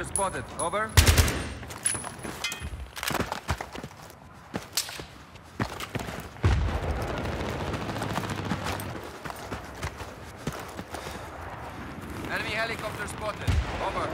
Spotted. Over. Enemy helicopter spotted. Over.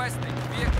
requesting vehicle